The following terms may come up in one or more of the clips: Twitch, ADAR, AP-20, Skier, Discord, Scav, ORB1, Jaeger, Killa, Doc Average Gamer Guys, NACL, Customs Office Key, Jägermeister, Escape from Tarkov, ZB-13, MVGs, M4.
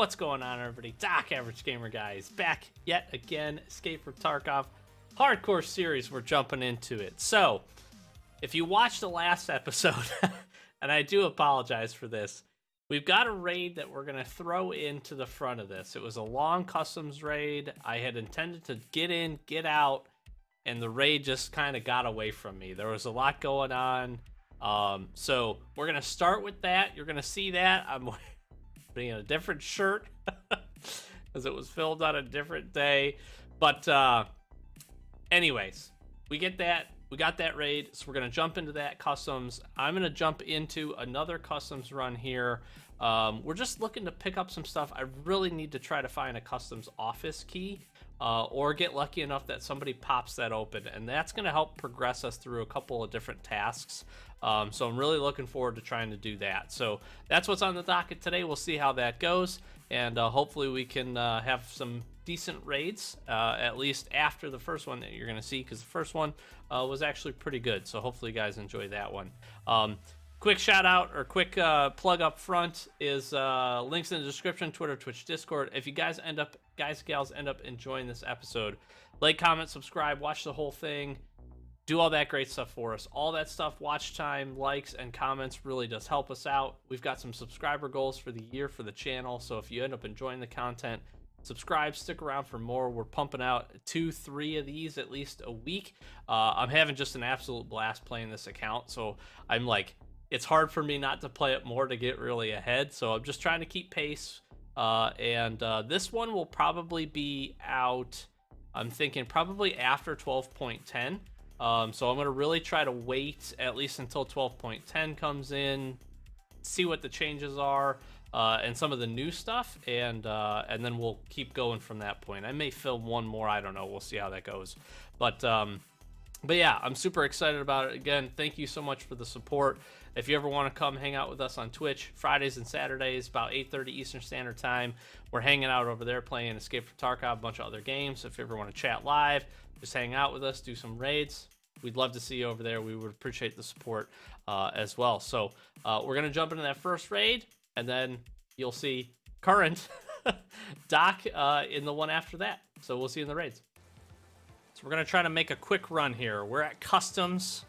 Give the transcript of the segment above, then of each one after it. What's going on, everybody? Doc Average Gamer Guys back yet again. Escape from Tarkov hardcore series, we're jumping into it. So if you watched the last episode and I do apologize for this, we've got a raid that we're going to throw into the front of this. It was a long customs raid. I had intended to get in, get out, and the raid just kind of got away from me. There was a lot going on. So we're going to start with that. You're going to see that. I'm wearing a different shirt because it was filmed on a different day. But anyways, we get that. We got that raid, so we're going to jump into that customs. I'm going to jump into another customs run here. We're just looking to pick up some stuff. I really need to try to find a customs office key or get lucky enough that somebody pops that open, and that's going to help progress us through a couple of different tasks. So I'm really looking forward to trying to do that. So that's what's on the docket today. We'll see how that goes, and hopefully we can have some decent raids, at least after the first one that you're going to see, because the first one was actually pretty good. So hopefully you guys enjoy that one. Quick shout out or quick plug up front is links in the description, Twitter, Twitch, Discord. If you guys end up, guys, gals, end up enjoying this episode, like, comment, subscribe, watch the whole thing, do all that great stuff for us. All that stuff, watch time, likes, and comments really does help us out. We've got some subscriber goals for the year for the channel. So if you end up enjoying the content, subscribe, stick around for more. We're pumping out 2-3 of these at least a week. I'm having just an absolute blast playing this account, so I'm like, it's hard for me not to play it more to get really ahead, so I'm just trying to keep pace. This one will probably be out, I'm thinking, probably after 12.10. So I'm going to really try to wait at least until 12.10 comes in, see what the changes are, and some of the new stuff, and then we'll keep going from that point. I may film one more, I don't know, we'll see how that goes. But yeah, I'm super excited about it. Again, thank you so much for the support. If you ever want to come hang out with us on Twitch, Fridays and Saturdays, about 8:30 Eastern Standard Time, we're hanging out over there playing Escape from Tarkov, a bunch of other games. If you ever want to chat live, just hang out with us, do some raids, we'd love to see you over there. We would appreciate the support as well. So we're going to jump into that first raid, and then you'll see current Doc in the one after that. So we'll see you in the raids. So we're going to try to make a quick run here. We're at Customs.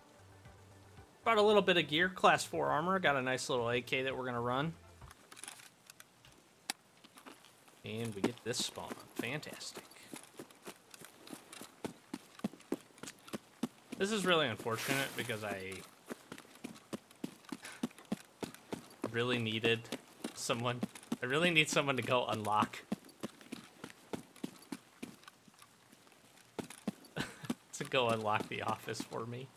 Brought a little bit of gear. Class 4 armor. Got a nice little AK that we're going to run. And we get this spawn. Fantastic. This is really unfortunate because I really needed someone. I really need someone to go unlock. To go unlock the office for me.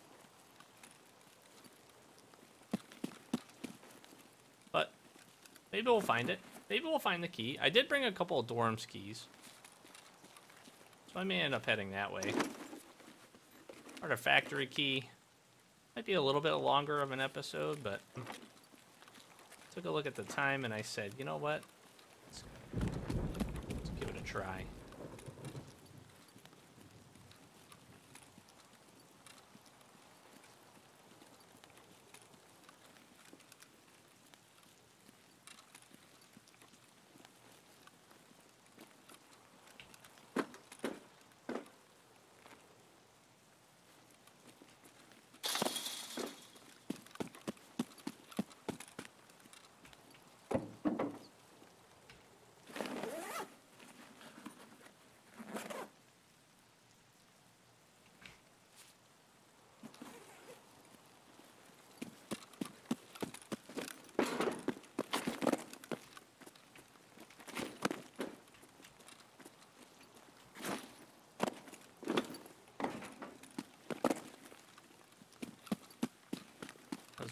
But maybe we'll find it. Maybe we'll find the key. I did bring a couple of dorms keys, so I may end up heading that way. Artifactory key. Might be a little bit longer of an episode, but took a look at the time and I said, you know what? Let's give it a try.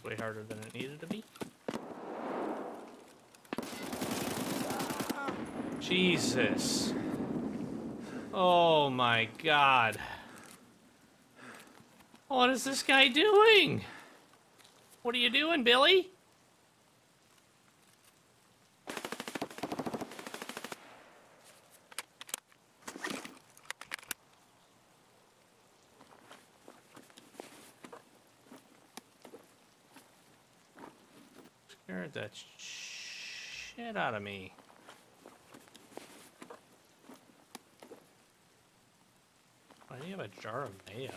Way harder than it needed to be. Jesus. Oh my God. What is this guy doing? What are you doing, Billy? That shit out of me. I think I have a jar of mayo.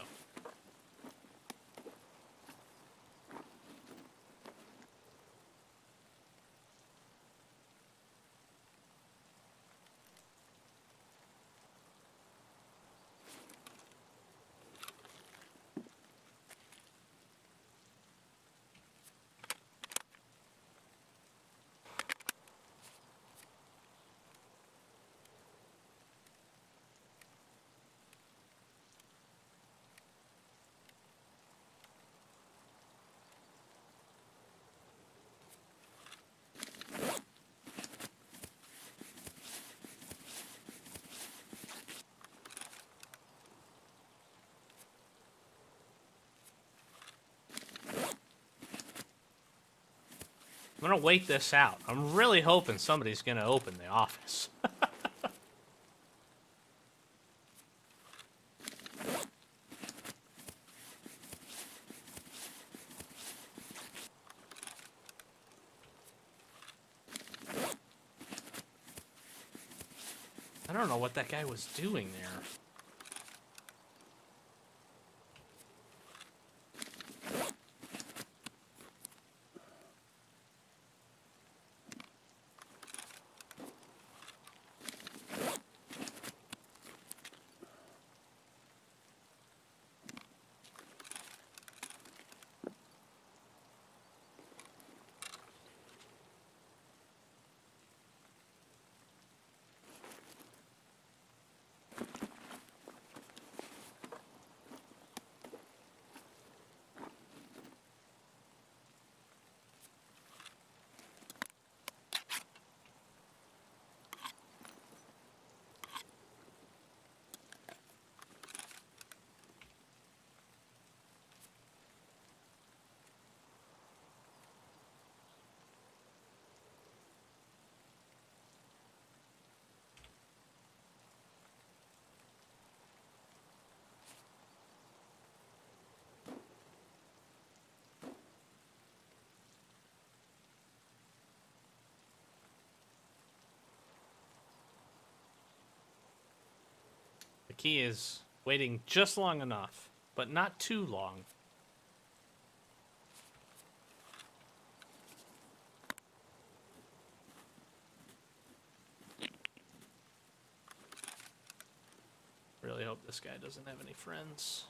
I'm gonna wait this out. I'm really hoping somebody's gonna open the office. I don't know what that guy was doing there. The key is waiting just long enough, but not too long. Really hope this guy doesn't have any friends.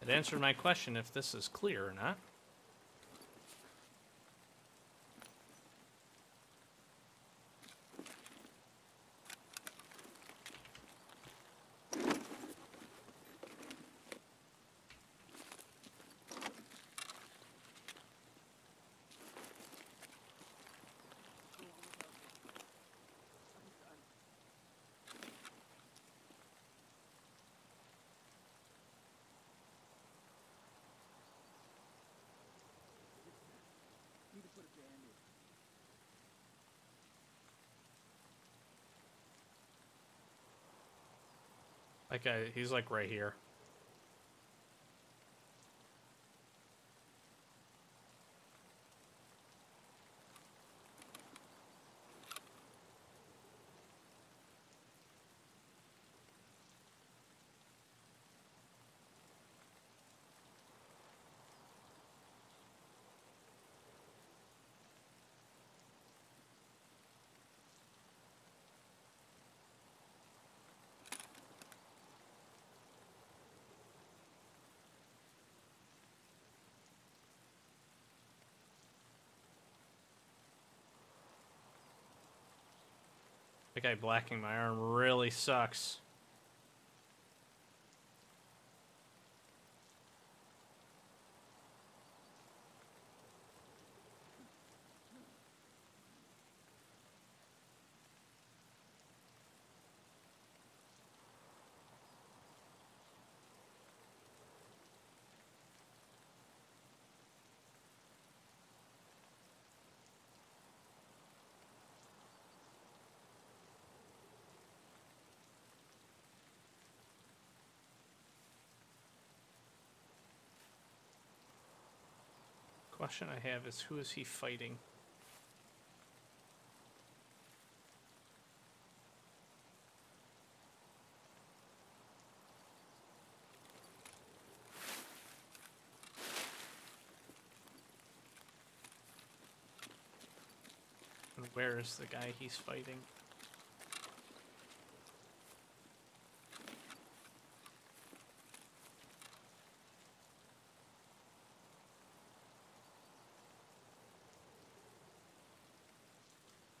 It answered my question if this is clear or not. That guy, he's like right here. That guy blacking my arm really sucks. question I have is, who is he fighting? And where is the guy he's fighting?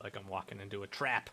Like I'm walking into a trap.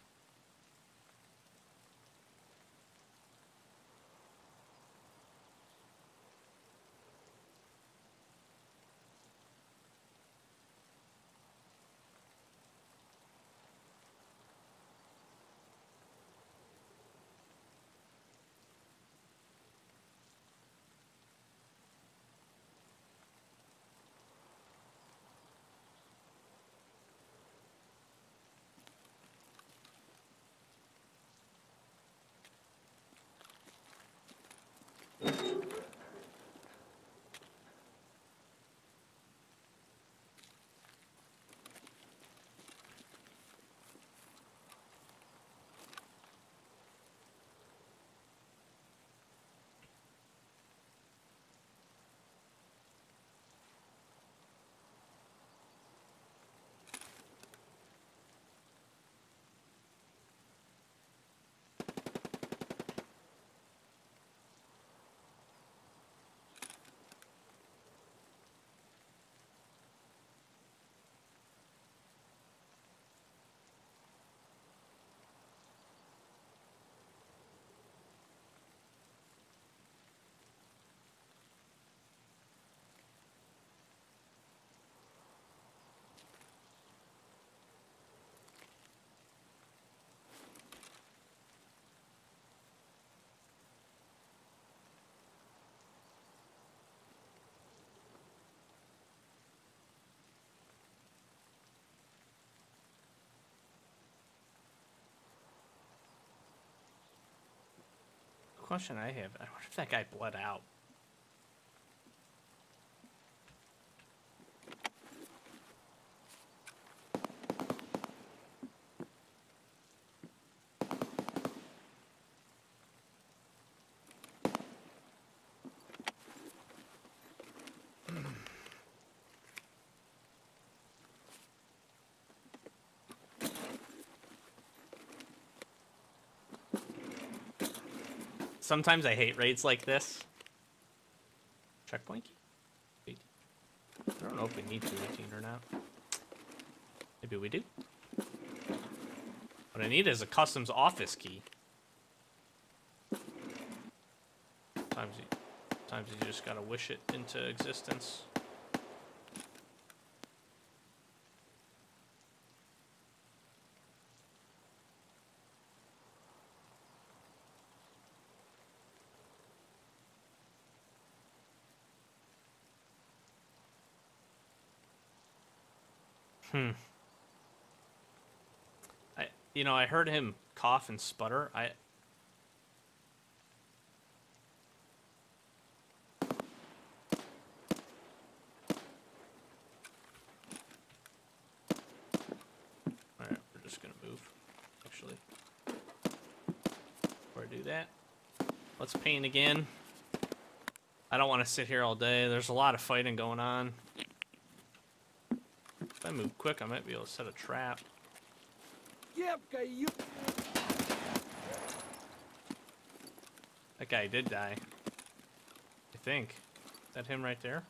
Question I have, I wonder if that guy bled out. Sometimes I hate raids like this. Checkpoint key? Wait. I don't know if we need 218 or not. Maybe we do. What I need is a customs office key. Sometimes you just gotta wish it into existence. You know, I heard him cough and sputter. All right, we're just gonna move, actually. Before I do that, let's paint again. I don't want to sit here all day. There's a lot of fighting going on. If I move quick, I might be able to set a trap. That guy did die, I think. Is that him right there?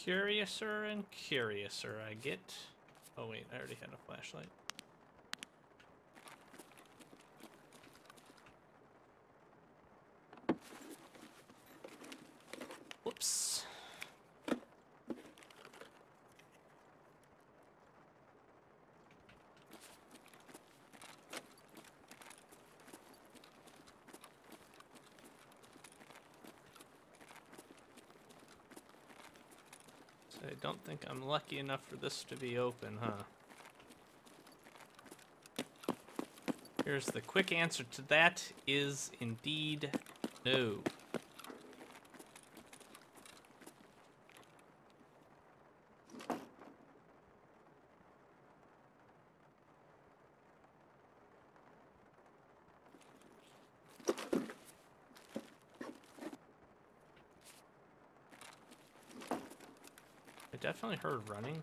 curiouser and curiouser I get. Oh wait, I already had a flashlight. Whoops. I don't think I'm lucky enough for this to be open, huh? Here's the quick answer to that is indeed no. Definitely heard running.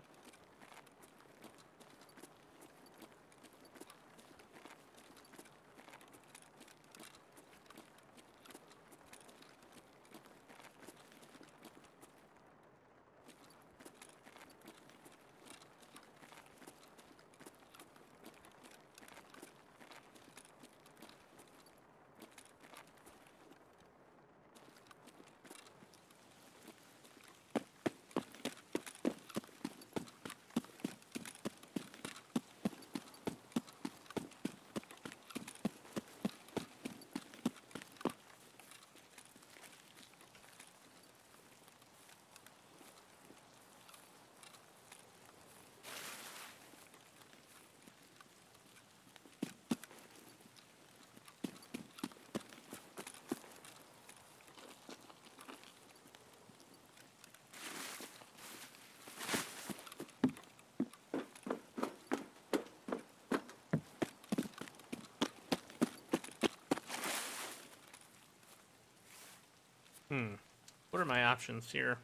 What are my options here?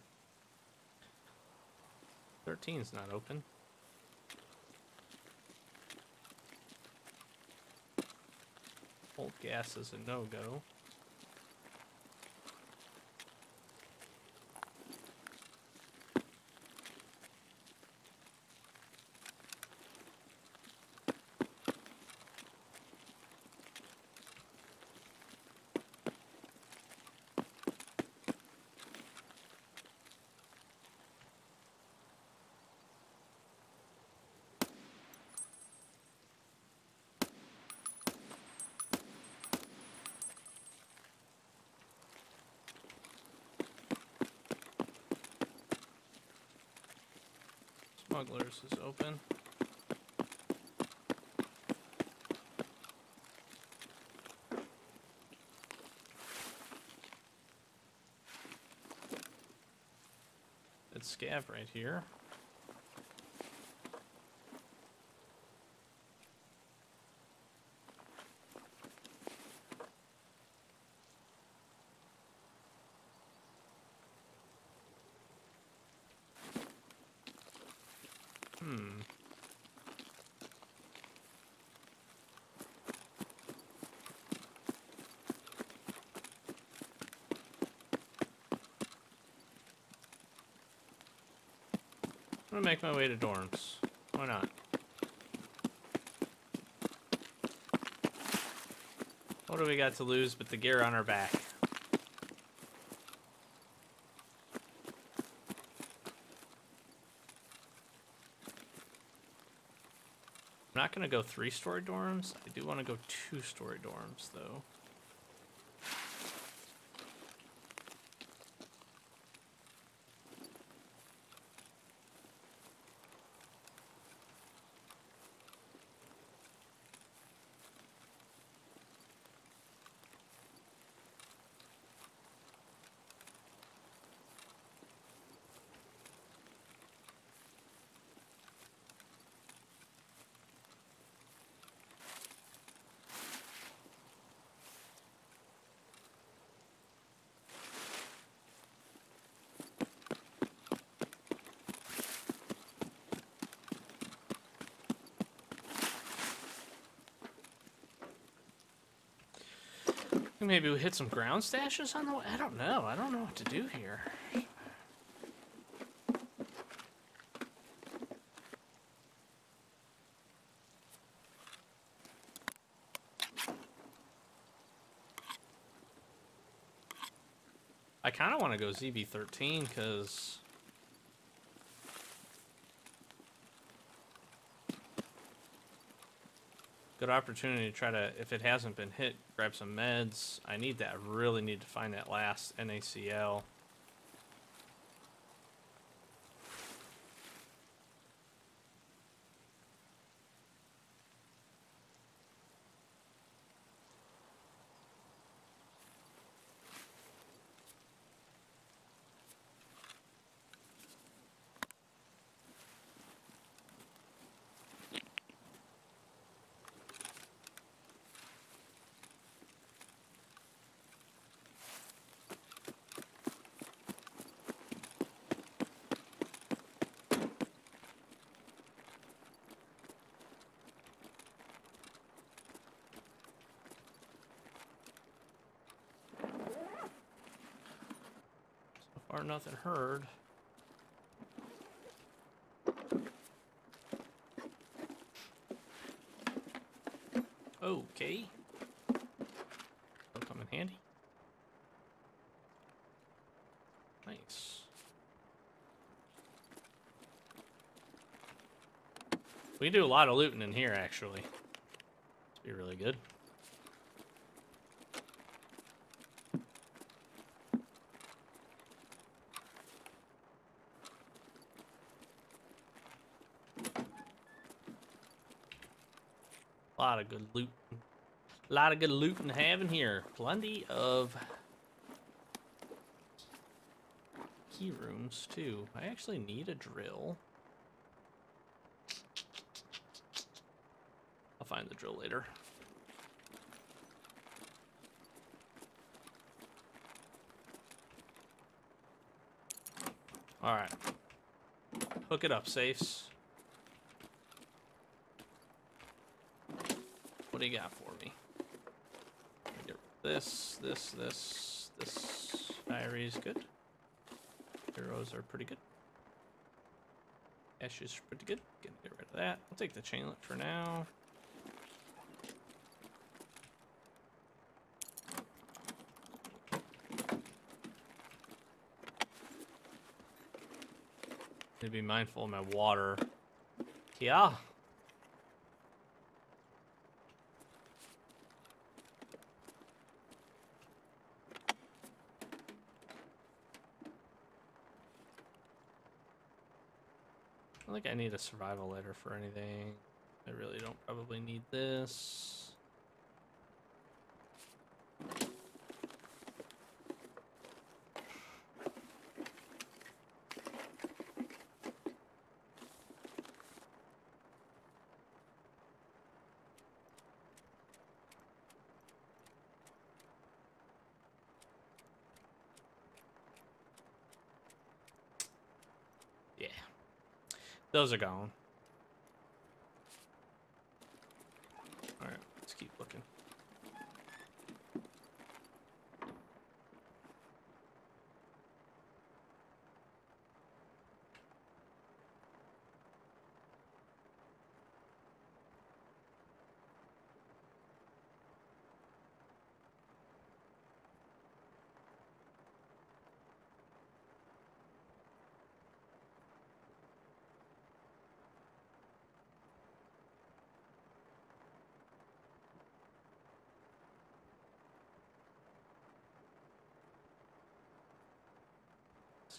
13's not open. Old gas is a no-go. Smugglers is open. It's scav right here. I'm gonna make my way to dorms. Why not? What do we got to lose but the gear on our back? I'm not gonna go 3-story dorms. I do want to go 2-story dorms though. Maybe we hit some ground stashes on the way. I don't know. I don't know what to do here. I kind of want to go ZB-13 because good opportunity to try to, if it hasn't been hit, grab some meds. I need that. I really need to find that last NACL. Or nothing heard. Okay. That'll come in handy. Nice. We do a lot of looting in here, actually. It'll be really good. A lot of good looting to have in here. Plenty of key rooms too. I actually need a drill. I'll find the drill later. All right, hook it up, safes. What do you got for me? Get this. Diary is good. Arrows are pretty good. Ashes are pretty good. Gonna get rid of that. I'll take the chainlet for now. Need to be mindful of my water. Yeah. I think I need a survival letter for anything. I really don't probably need this. Those are gone. All right, let's keep looking.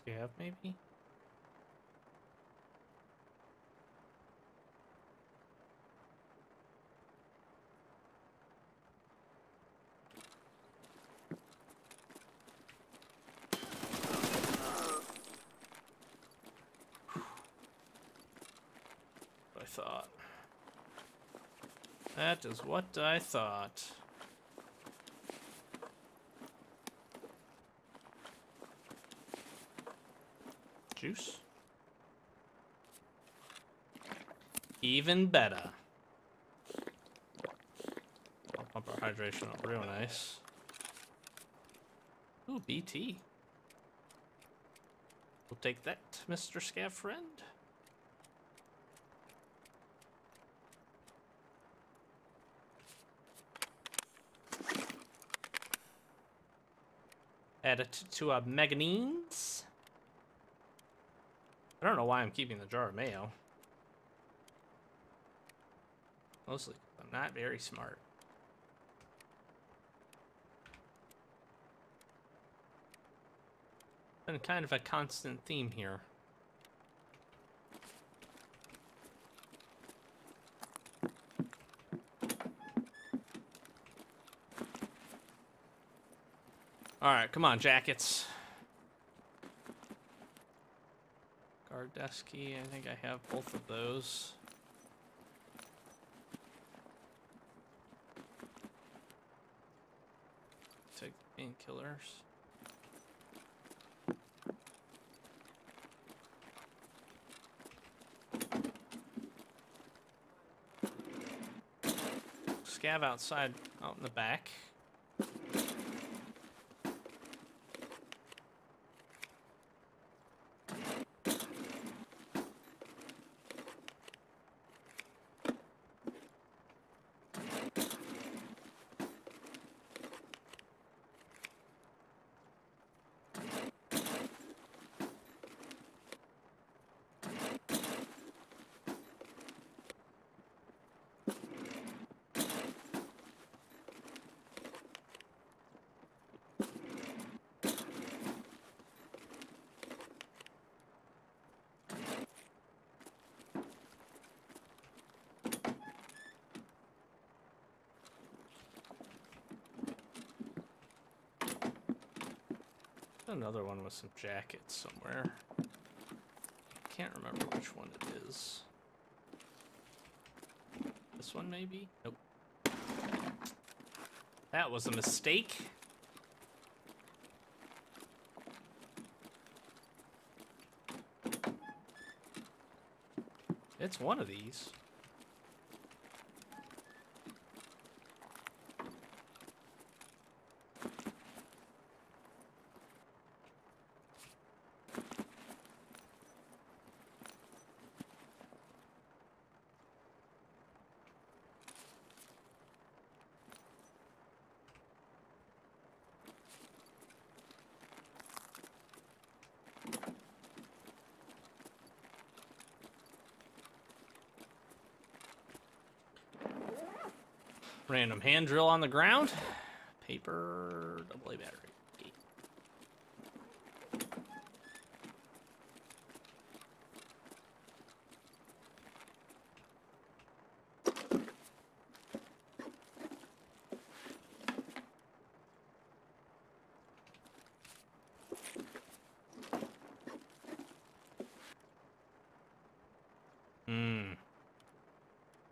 Scab, maybe? I thought. That is what I thought. Juice. Even better. I'll pump our hydration up real nice. Ooh, BT. We'll take that, Mr. Scav friend. add two meganines. I don't know why I'm keeping the jar of mayo. Mostly, I'm not very smart. Been kind of a constant theme here. All right, come on, jackets. Guard desk key, I think I have both of those. Take the painkillers. Scav outside, out in the back. Another one with some jackets somewhere. Can't remember which one it is. This one maybe? Nope. That was a mistake. It's one of these. Random hand drill on the ground. Paper, AA battery.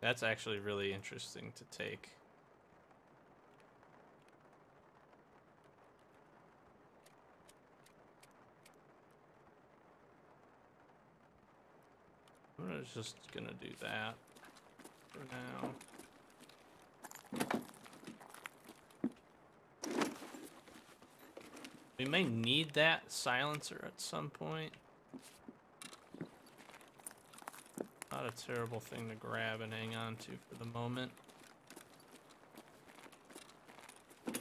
That's actually really interesting to take. Just gonna do that for now. We may need that silencer at some point. Not a terrible thing to grab and hang on to for the moment. I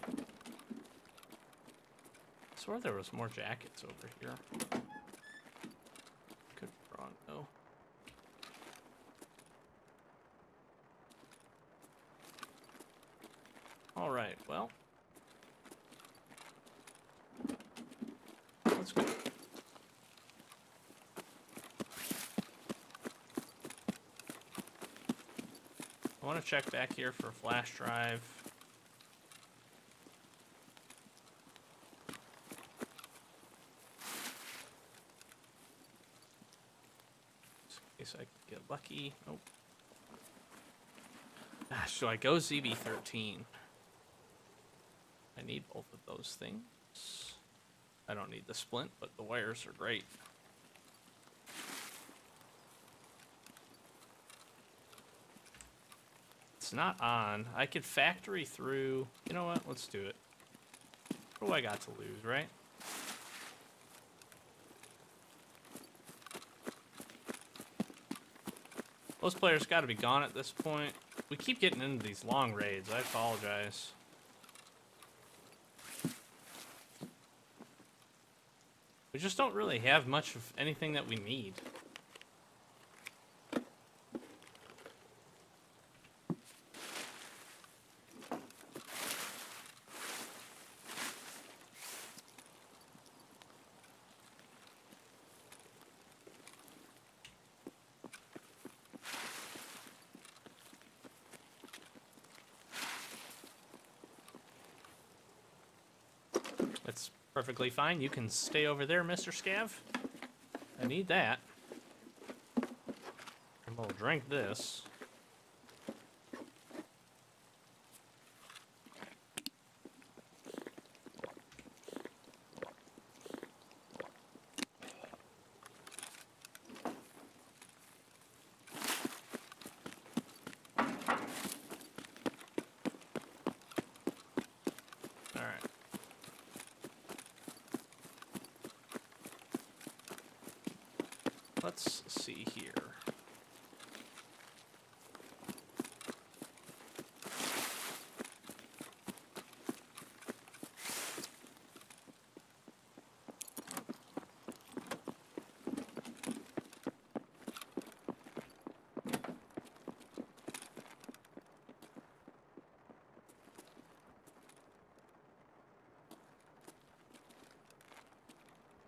swear there was more jackets over here. Could be wrong though. All right, well, let's go. I want to check back here for a flash drive. Just in case I get lucky. Nope. Gosh, so I go ZB-13. I need both of those things. I don't need the splint, but the wires are great. It's not on. I could factory through. You know what? Let's do it. What do I got to lose, right? Those players got to be gone at this point. We keep getting into these long raids. I apologize. just don't really have much of anything that we need. Perfectly fine. You can stay over there, Mr. Scav. I need that. And we'll drink this. Let's see here.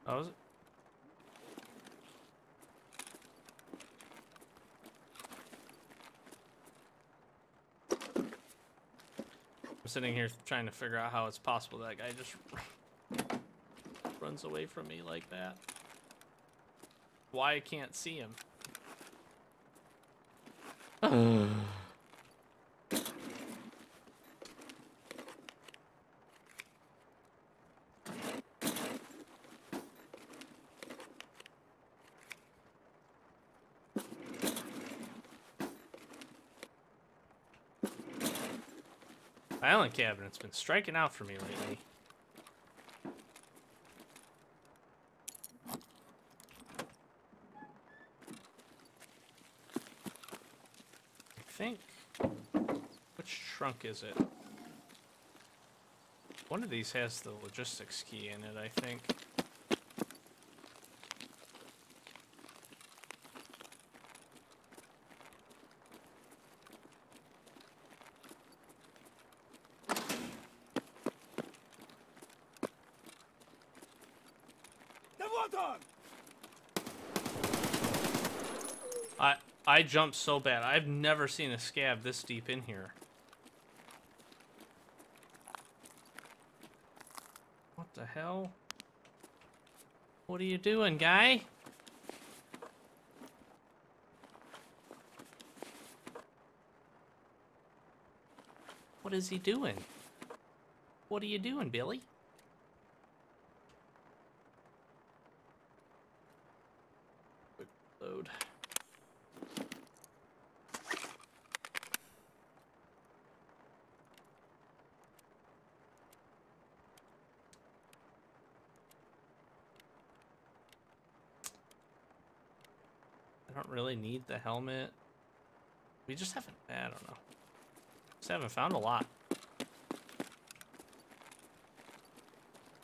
Oh, is it? Sitting here trying to figure out how it's possible that guy just runs away from me like that. Why I can't see him. Island cabinet's been striking out for me lately. I think. Which trunk is it? One of these has the logistics key in it, I think. I jumped so bad. I've never seen a scab this deep in here. What the hell? What are you doing, guy? What is he doing? What are you doing, Billy? Need the helmet. We just haven't, I don't know. Just haven't found a lot.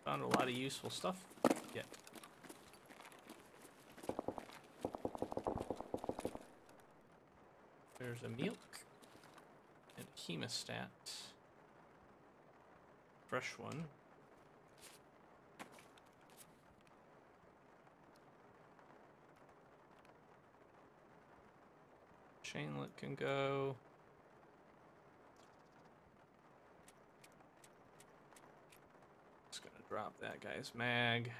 Found a lot of useful stuff yet. There's a milk and a hemostat. Fresh one. Chainlet can go. Just gonna drop that guy's mag.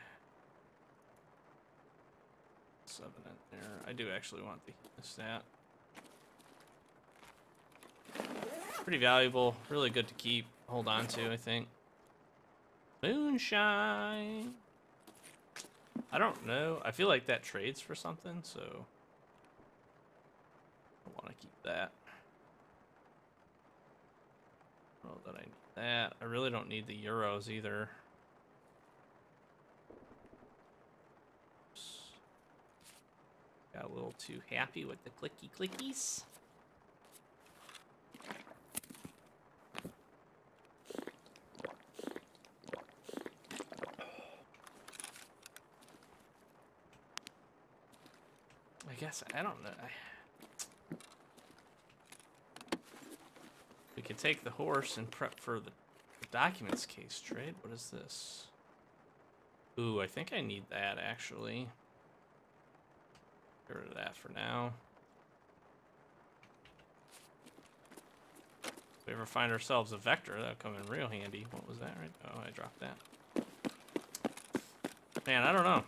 7 in there. I do actually want the stat. Pretty valuable. Really good to keep. Hold on to, I think. Moonshine. I don't know. I feel like that trades for something, so. That. Oh, that I need that. I really don't need the euros either. Oops. Got a little too happy with the clicky clickies. guess I don't know. We can take the horse and prep for the documents case trade. What is this? Ooh, I think I need that actually. Get rid of that for now. If we ever find ourselves a vector, that'll come in real handy. What was that, right? Oh, I dropped that. Man, I don't know.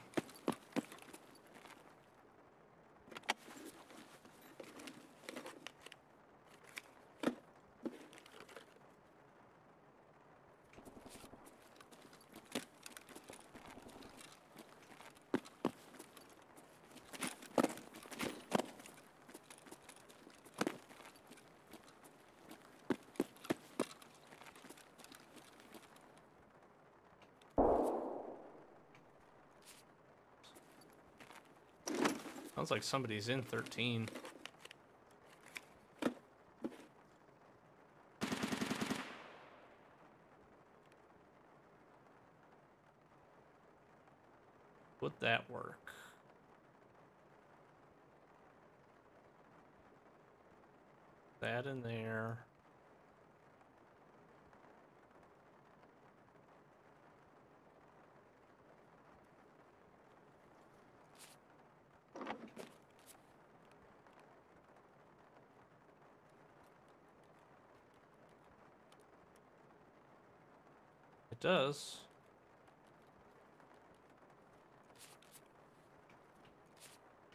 Sounds like somebody's in 13. Would that work? That in there. Does.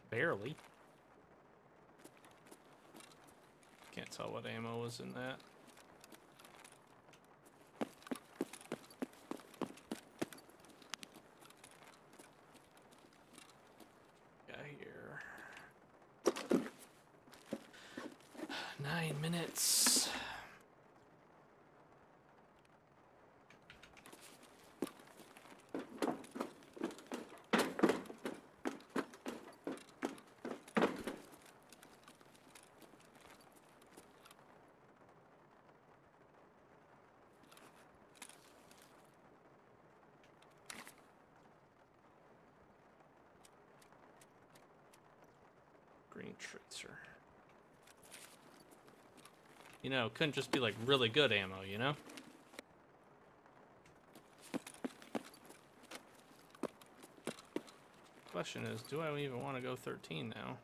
Barely. Can't tell what ammo was in that. Got here. 9 minutes. Tracer. You know, it couldn't just be like really good ammo, you know? Question is, do I even want to go 13 now?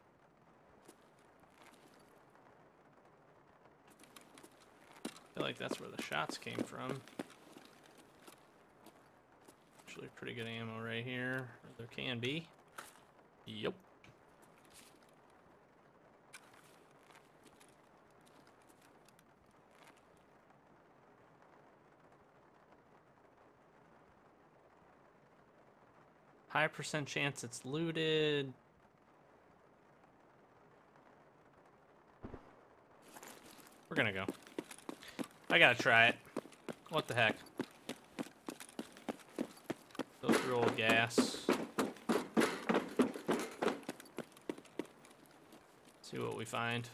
I feel like that's where the shots came from. Actually, pretty good ammo right here. Or there can be. Yep. High percent chance it's looted. We're gonna go. I gotta try it. What the heck? Go through old gas. See what we find.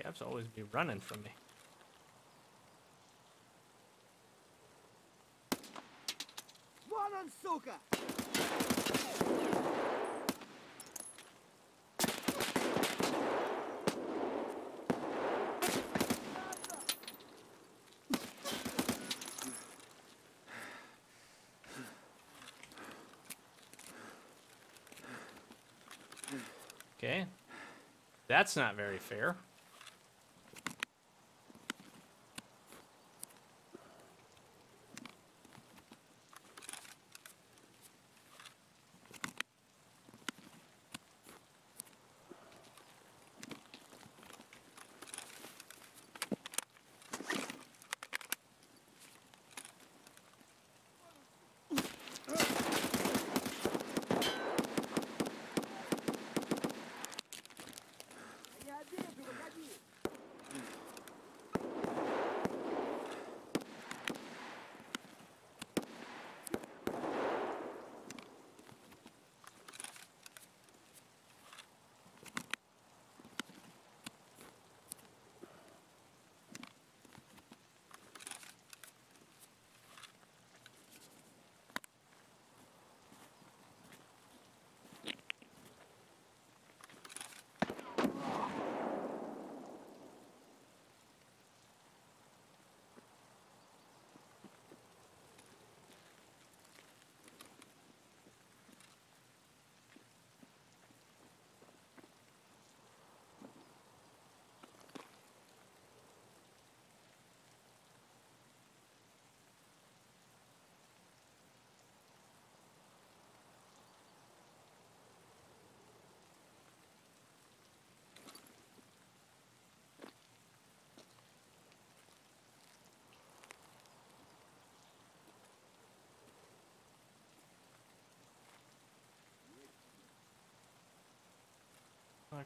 Scabs always be running from me. One on Soka. Okay, that's not very fair.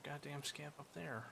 that goddamn scamp up there.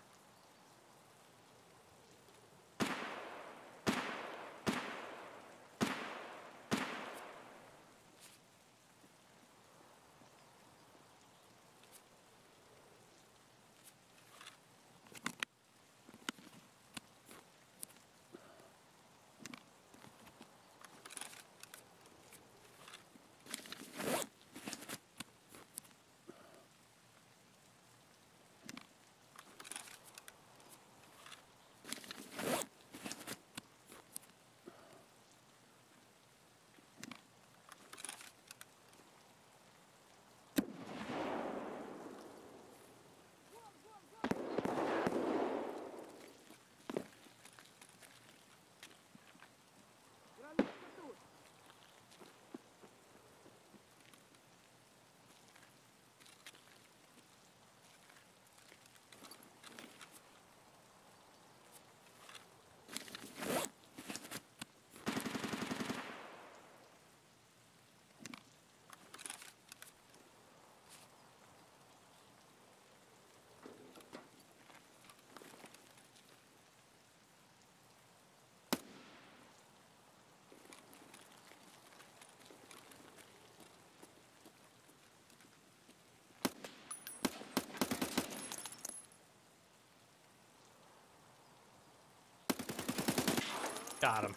Got him.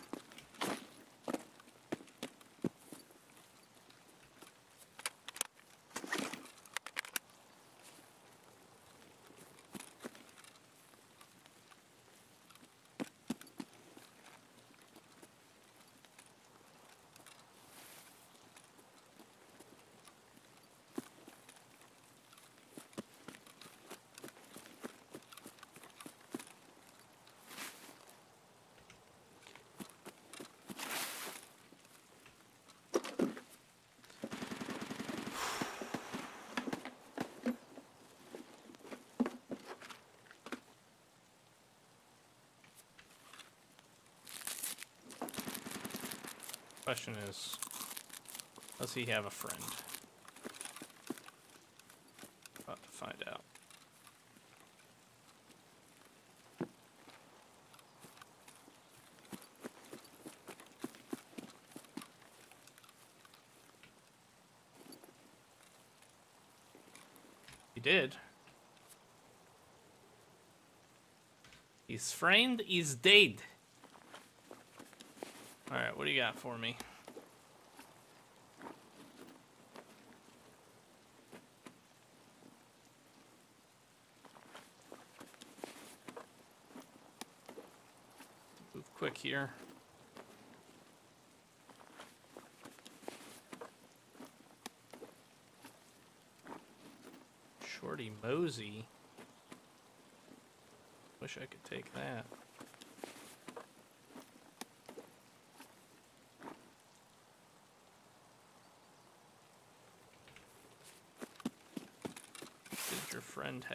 Question is, does he have a friend? About to find out. He did. His friend is dead. Alright, what do you got for me? Move quick here. Shorty Mosey. Wish I could take that. Friend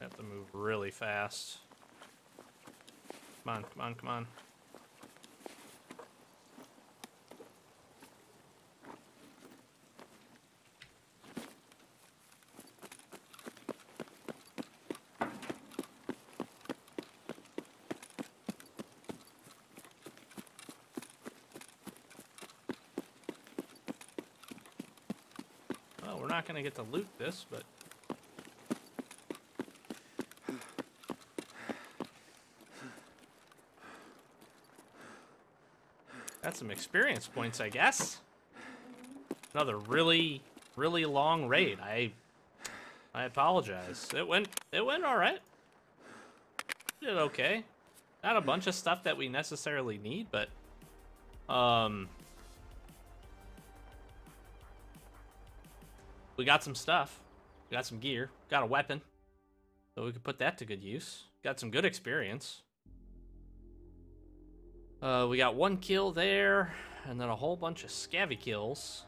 have to move really fast. Come on, come on, come on. Not gonna get to loot this, but that's some experience points, I guess. Another really, really long raid. I apologize. It went all right. Did okay. Not a bunch of stuff that we necessarily need, but we got some stuff, we got some gear, got a weapon, so we could put that to good use. Got some good experience. We got one kill there, and then a whole bunch of scavvy kills.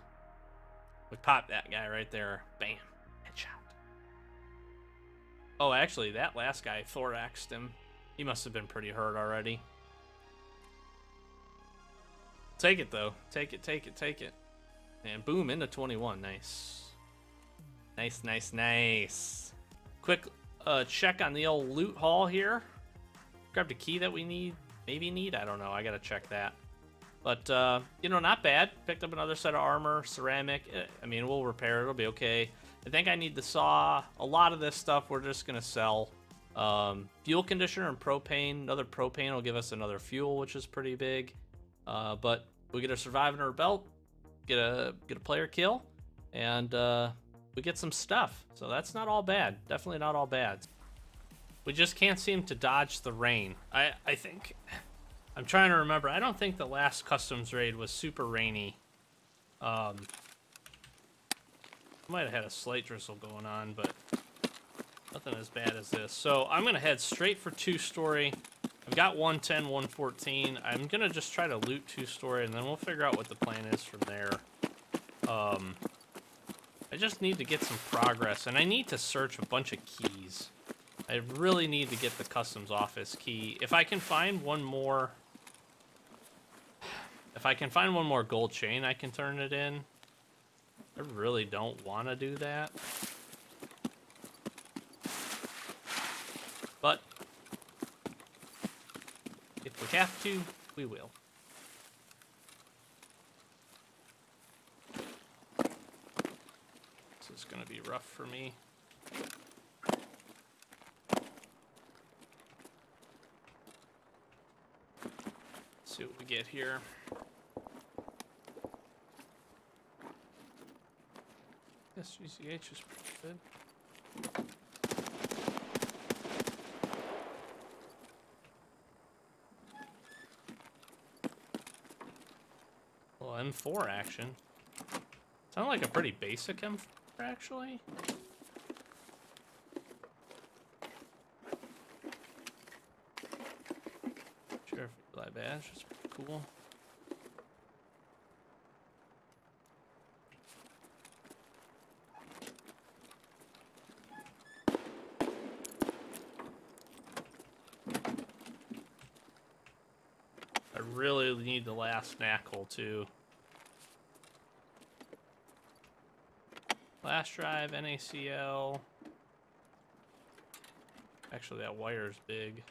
We popped that guy right there. Bam. Headshot. Oh, actually, that last guy thoraxed him. He must have been pretty hurt already. Take it though. Take it, take it, take it. And boom, into 21. Nice. Nice, nice, nice. Quick check on the old loot haul here. Grabbed a key that we need. Maybe need? I don't know. I gotta check that. But, you know, not bad. Picked up another set of armor, ceramic. I mean, we'll repair it. It'll be okay. I think I need the saw. A lot of this stuff we're just gonna sell. Fuel conditioner and propane. Another propane will give us another fuel, which is pretty big. But we get a survive in our belt, get a player kill, and we get some stuff. So that's not all bad. Definitely not all bad. We just can't seem to dodge the rain. I think... I'm trying to remember. I don't think the last customs raid was super rainy. Might have had a slight drizzle going on, but nothing as bad as this. So I'm going to head straight for two-story. I've got 110, 114. I'm going to just try to loot two-story, and then we'll figure out what the plan is from there. I just need to get some progress, and I need to search a bunch of keys. I really need to get the customs office key. If I can find one more... If I can find one more gold chain, I can turn it in. I really don't want to do that. But if we have to, we will. This is going to be rough for me. Let's see what we get here. Yes, GCH is pretty good. Well, M4 action. Sounds like a pretty basic M4, actually. Sure, light badge is pretty cool. The last NACL too. Flash drive, NACL. Actually, that wire's big.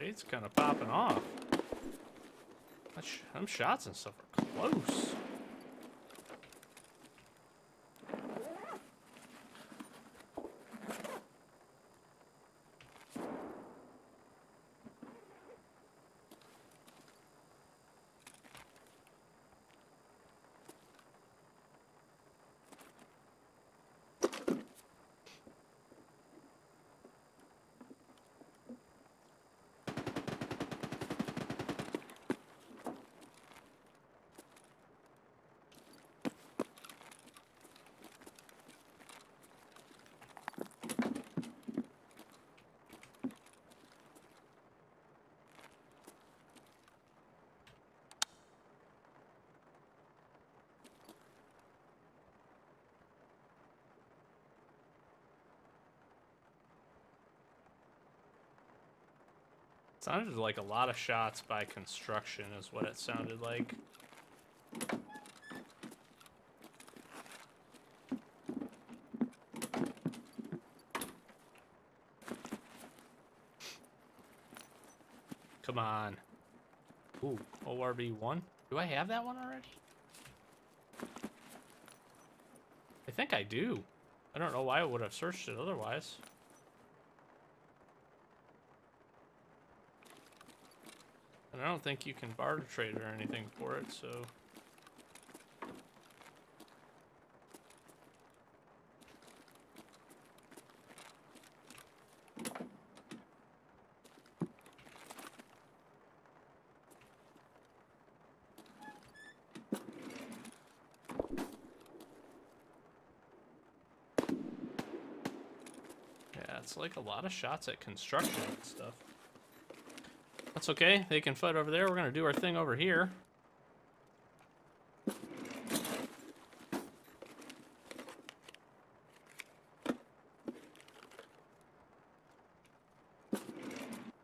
It's kind of popping off. Them shots and stuff are close. Sounded like a lot of shots by construction is what it sounded like. Come on. Ooh, ORB1? Do I have that one already? I think I do. I don't know why I would have searched it otherwise. And I don't think you can barter trade or anything for it, so... That's like a lot of shots at construction and stuff. That's okay. They can fight over there. We're going to do our thing over here.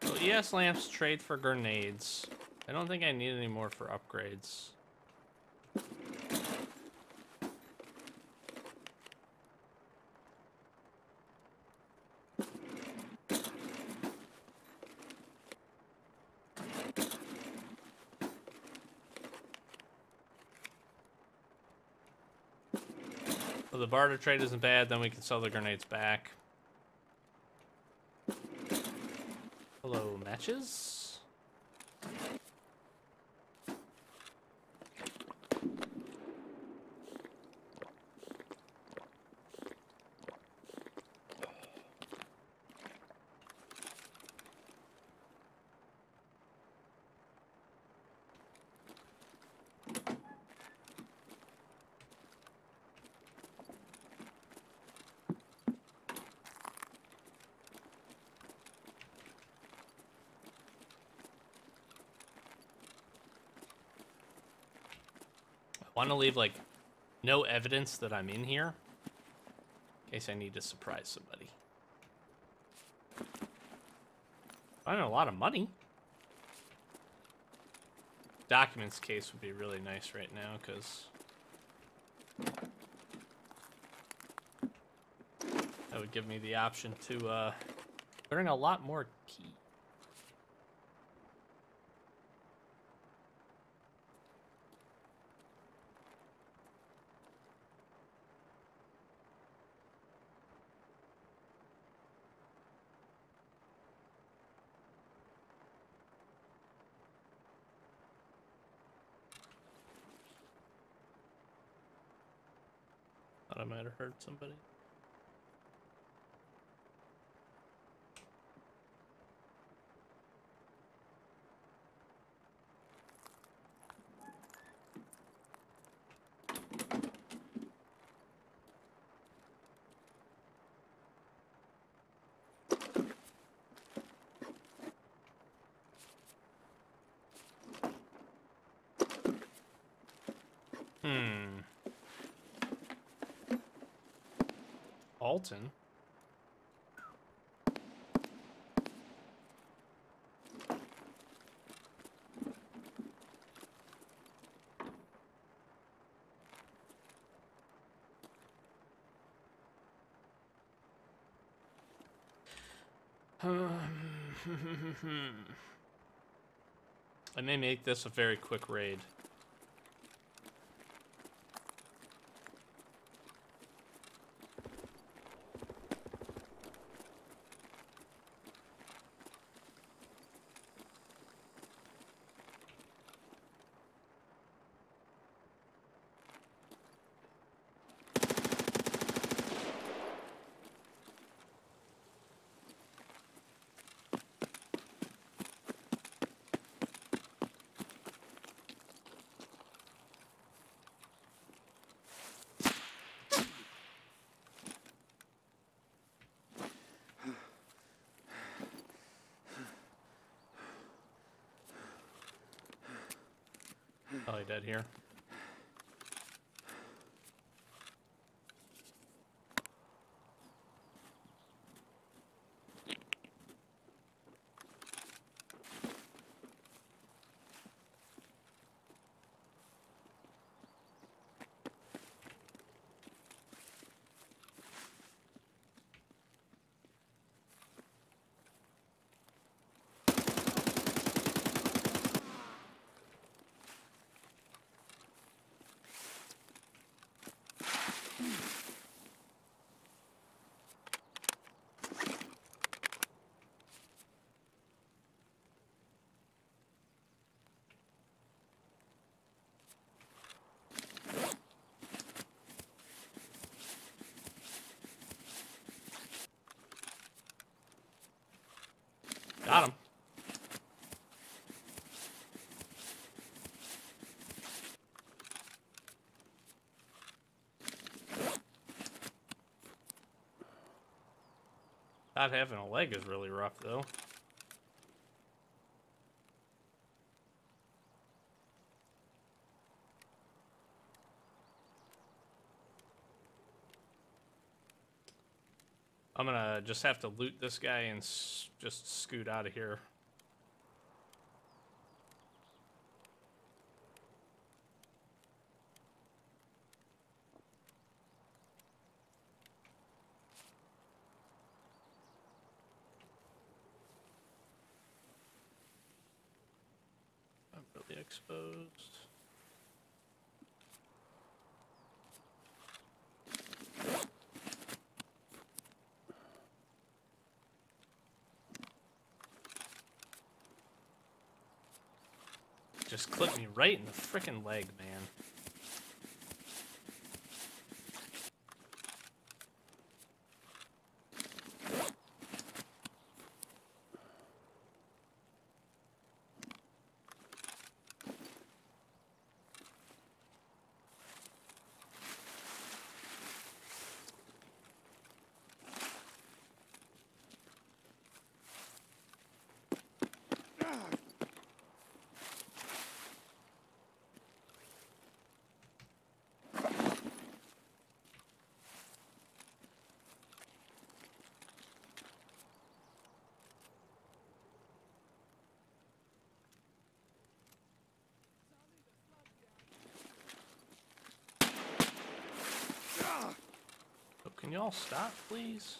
So ES lamps trade for grenades. I don't think I need any more for upgrades. The barter trade isn't bad, then we can sell the grenades back. Hello, matches. I want to leave, like, no evidence that I'm in here, in case I need to surprise somebody. I earn a lot of money. Documents case would be really nice right now, because that would give me the option to earn a lot more keys. I might have heard somebody. Alton. I may make this a very quick raid. Probably dead here. Got him. Not having a leg is really rough, though. I'm gonna just have to loot this guy and just scoot out of here. I'm really exposed. Just clipped me right in the frickin' leg, man. Can y'all stop, please?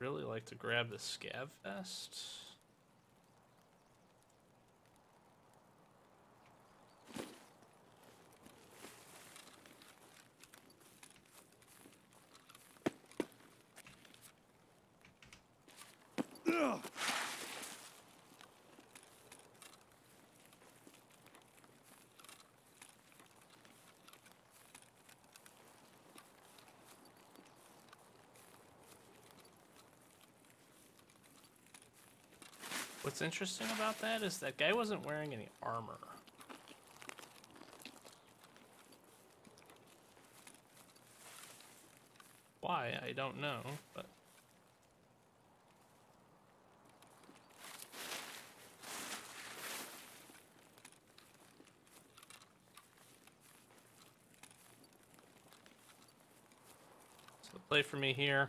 Really like to grab the scav vest. What's interesting about that is that guy wasn't wearing any armor. Why, I don't know, but... So play for me here.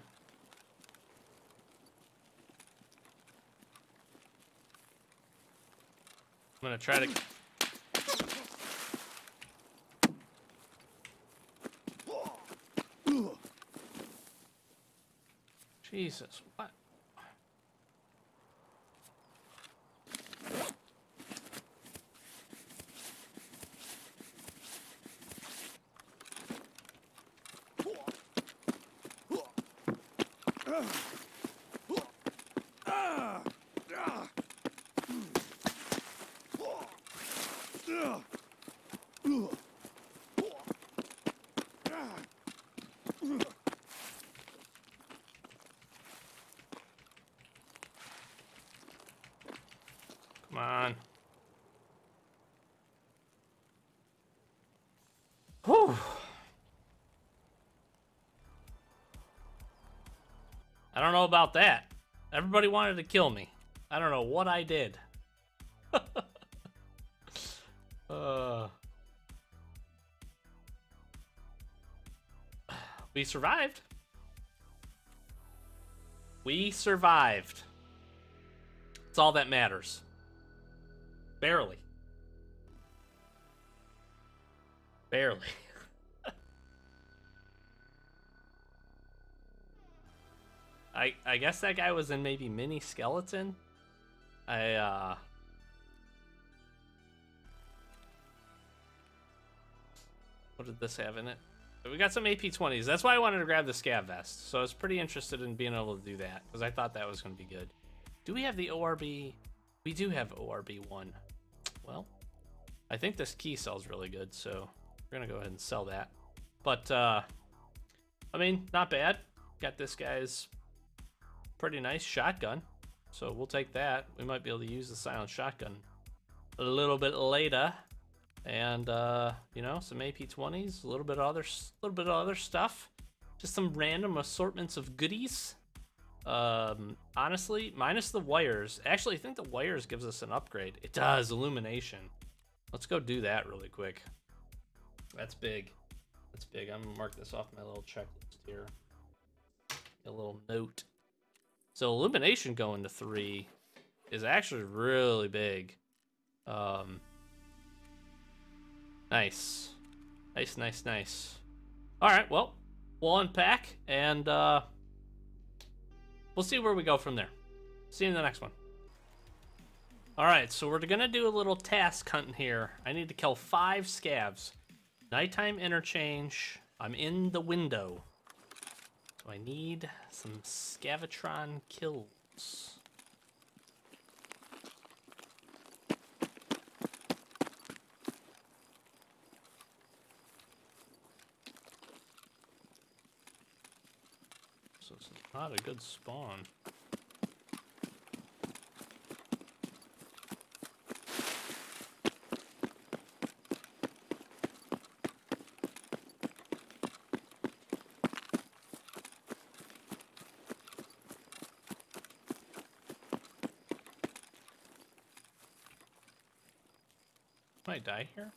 I'm gonna try to... Jesus, what? Come on. Whew. I don't know about that. Everybody wanted to kill me. I don't know what I did. We survived. We survived. It's all that matters. Barely. Barely. I guess that guy was in maybe mini skeleton. What did this have in it? We got some AP-20s. That's why I wanted to grab the scav vest. So I was pretty interested in being able to do that because I thought that was going to be good. Do we have the ORB? We do have ORB1. Well, I think this key sells really good, so we're going to go ahead and sell that. But I mean, not bad. Got this guy's pretty nice shotgun, so we'll take that. We might be able to use the silent shotgun a little bit later, and you know, some AP-20s, a little bit of other stuff, just some random assortments of goodies. Honestly, minus the wires. Actually, I think the wires gives us an upgrade. It does, illumination. Let's go do that really quick. That's big. That's big. I'm gonna mark this off my little checklist here. A little note. So illumination going to 3 is actually really big. Nice. Nice, nice, nice. Alright, well, we'll unpack and we'll see where we go from there. See you in the next one. Alright, so we're gonna do a little task hunting here. I need to kill 5 scavs. Nighttime interchange. I'm in the window. So I need some scavatron kills. So it's not a good spawn. Can I die here?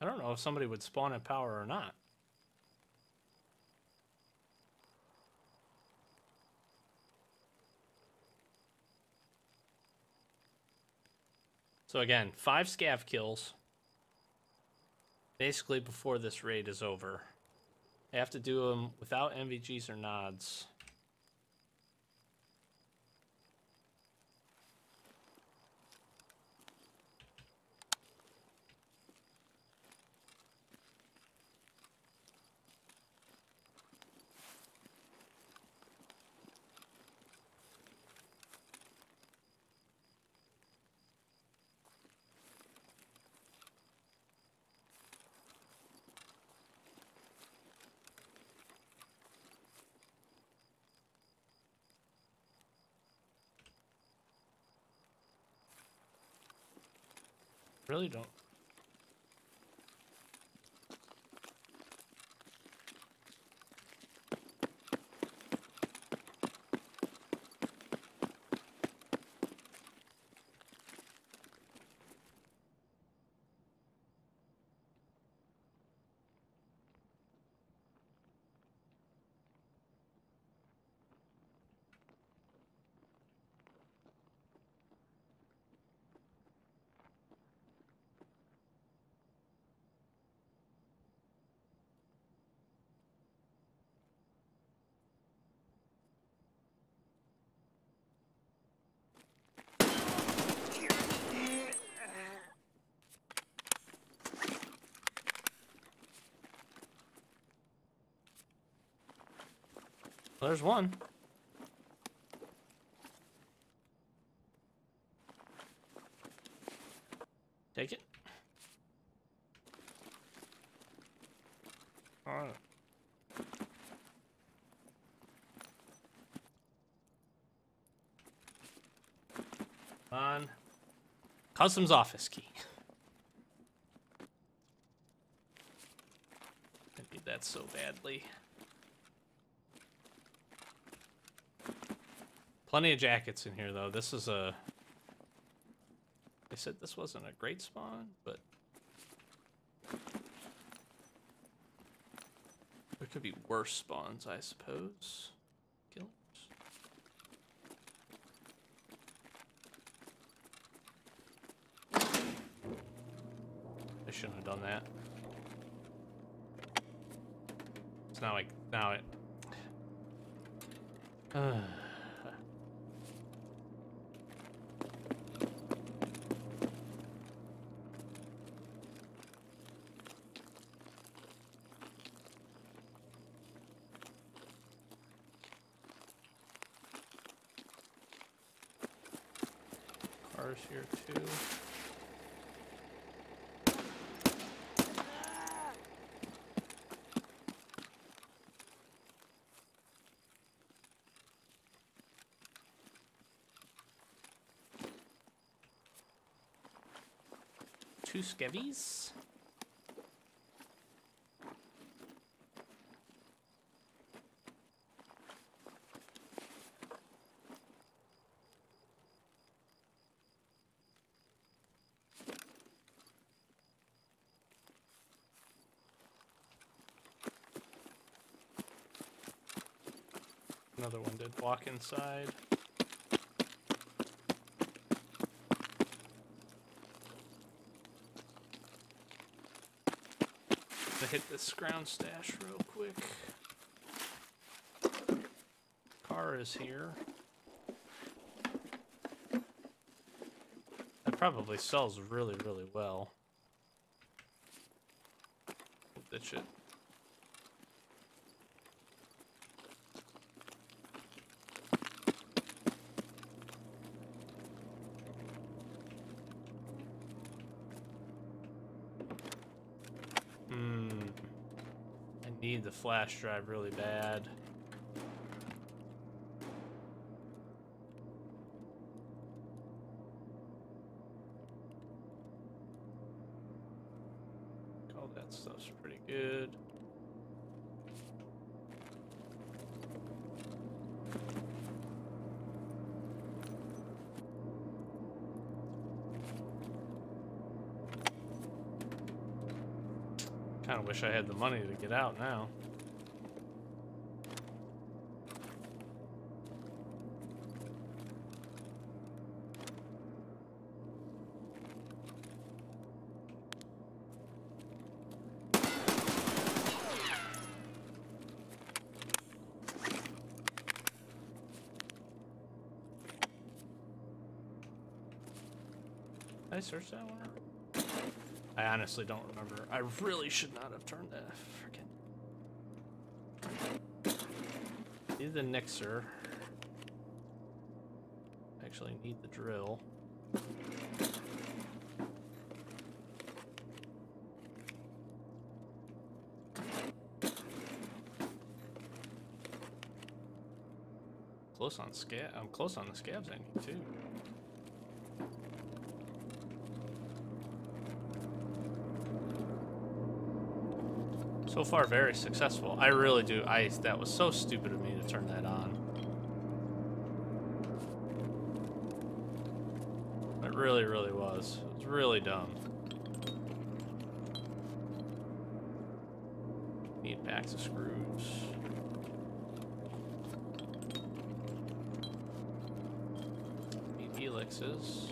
I don't know if somebody would spawn at power or not. So again, 5 scav kills. Basically, before this raid is over, I have to do them without MVGs or nods. Really don't. Well, there's one. Take it. All right. On Customs Office Key. I need that so badly. Plenty of jackets in here, though. This is a... I said this wasn't a great spawn, but... there could be worse spawns, I suppose. Killers. I shouldn't have done that. It's not like... now it... ADARs here too. Two skevies. Another one did walk inside. I hit this ground stash real quick. Car is here. That probably sells really, really well. That shit. Need the flash drive really bad. All that stuff's pretty good. Kind of wish I had the money to get out now. Did I search that one? I honestly don't remember. I really should not have turned that. Freaking. Need the mixer. Actually, need the drill. Close on scab. I'm close on the scabs I need too. So far, very successful. I really do. That was so stupid of me to turn that on. It really, really was. It was really dumb. Need packs of screws. Need helixes.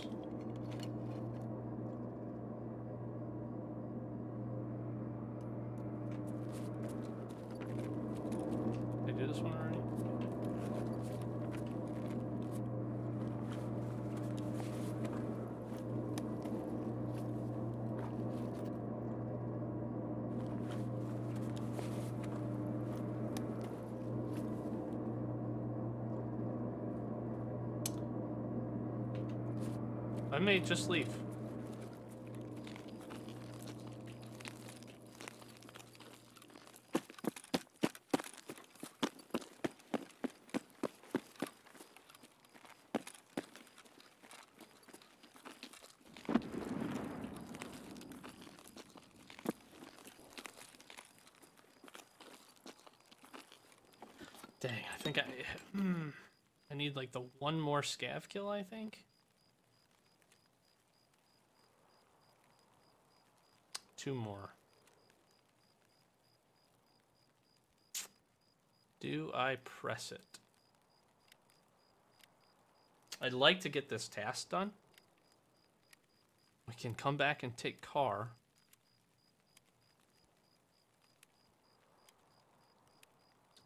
I may just leave. Dang, I think I need like the one more scav kill, I think. Two more. Do I press it? I'd like to get this task done. We can come back and take car.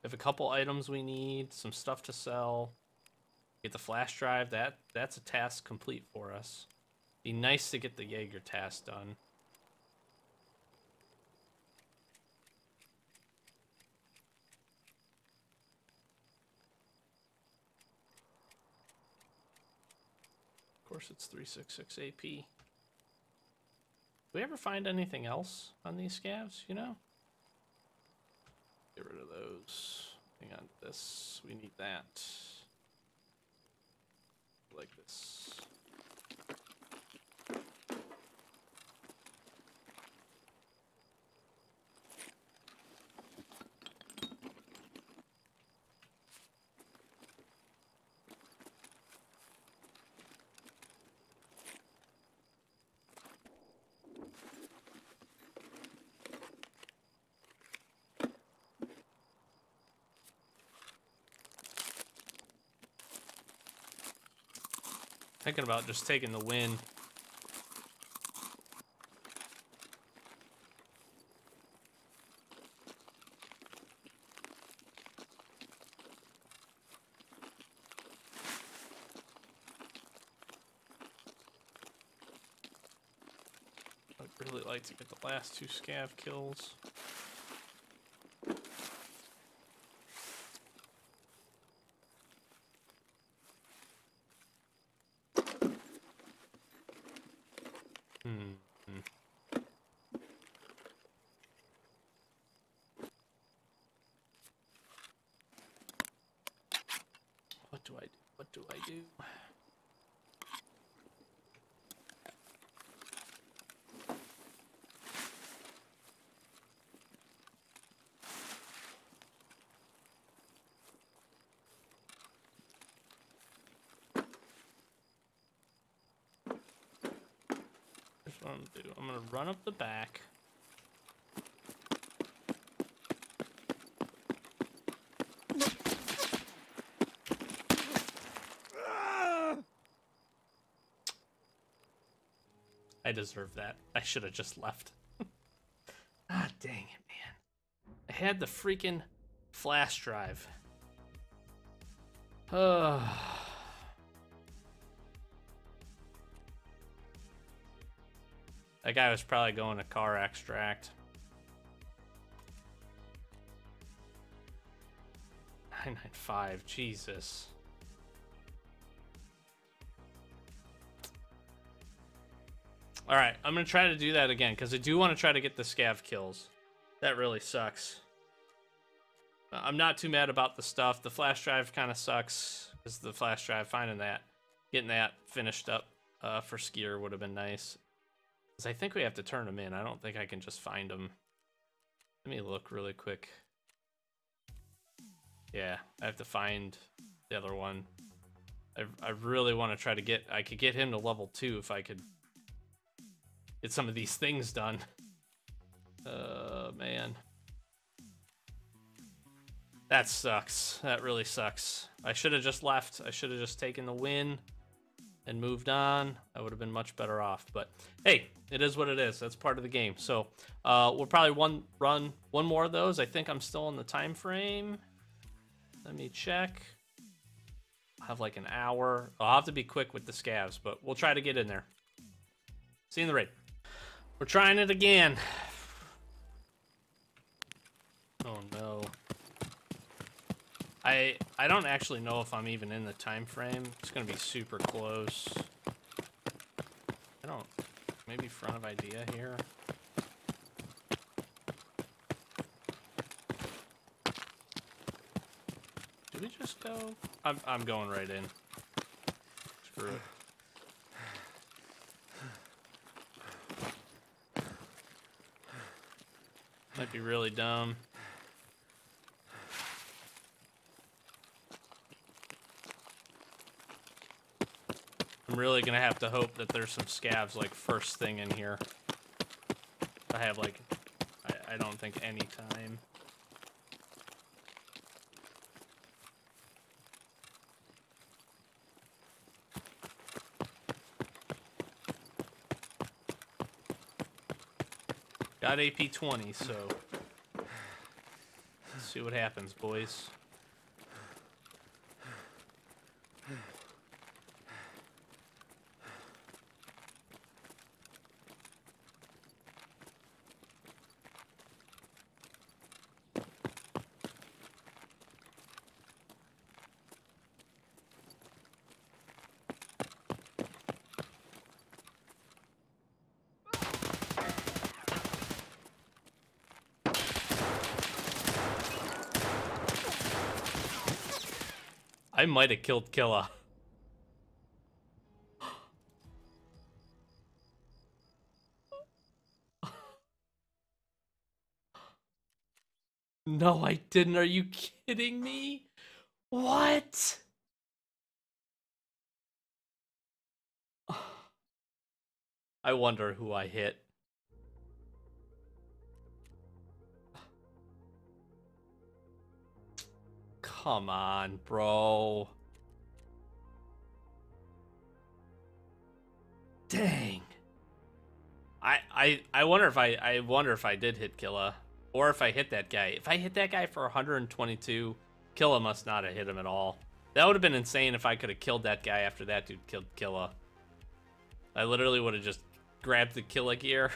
Have a couple items we need, some stuff to sell. Get the flash drive, that's a task complete for us. Be nice to get the Jaeger task done. course it's 366 AP. Do we ever find anything else on these scavs, you know? Get rid of those. Hang on to this. We need that. Like this. Thinking about just taking the win. I'd really like to get the last two scav kills. What I'm gonna do. I'm gonna run up the back. I deserve that. I should have just left. Ah, dang it, man. I had the freaking flash drive. Oh. That guy was probably going to car extract. 995, Jesus. All right, I'm gonna try to do that again because I do want to try to get the scav kills. That really sucks. I'm not too mad about the stuff. The flash drive kind of sucks because the flash drive, finding that, getting that finished up for Skier would have been nice. I think we have to turn them in. I don't think I can just find them. Let me look really quick. Yeah, I have to find the other one. I really want to try to get... I could get him to level 2 if I could get some of these things done. Man. That sucks. That really sucks. I should have just left. I should have just taken the win and moved on. I would have been much better off, but hey, it is what it is. That's part of the game. So we'll probably run one more of those. I think I'm still in the time frame. Let me check. I'll have like an hour. I'll have to be quick with the scavs, but we'll try to get in there. See you in the raid. We're trying it again. Oh no. I don't actually know if I'm even in the time frame. It's gonna be super close. I don't, maybe front of idea here. Do we just go? I'm going right in. Screw it. Might be really dumb. I'm really gonna have to hope that there's some scavs like first thing in here. I have like, I don't think any time. Got AP-20, so let's see what happens, boys. I might have killed Killa. No, I didn't. Are you kidding me? What? I wonder who I hit. Come on, bro. Dang. I wonder if I did hit Killa. Or if I hit that guy. If I hit that guy for 122, Killa must not have hit him at all. That would have been insane if I could have killed that guy after that dude killed Killa. I literally would have just grabbed the Killa gear.